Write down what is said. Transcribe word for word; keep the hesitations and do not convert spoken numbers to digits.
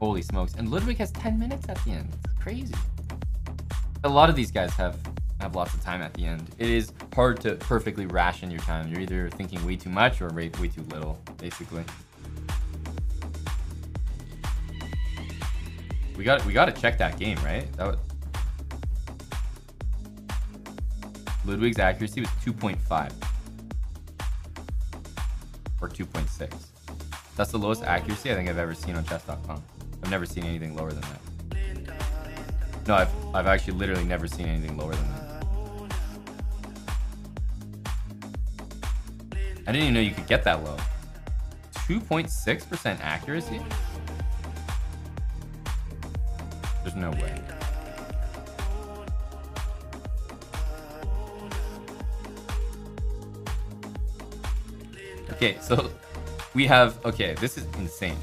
Holy smokes. And Ludwig has ten minutes at the end. It's crazy. A lot of these guys have, have lots of time at the end. It is hard to perfectly ration your time. You're either thinking way too much or way too little, basically. We got we got to check that game, right? That was... Ludwig's accuracy was two point five. Or two point six. That's the lowest accuracy I think I've ever seen on chess dot com. I've never seen anything lower than that. No, I've, I've actually literally never seen anything lower than that. I didn't even know you could get that low. two point six percent accuracy? There's no way. Okay, so we have, okay, this is insane.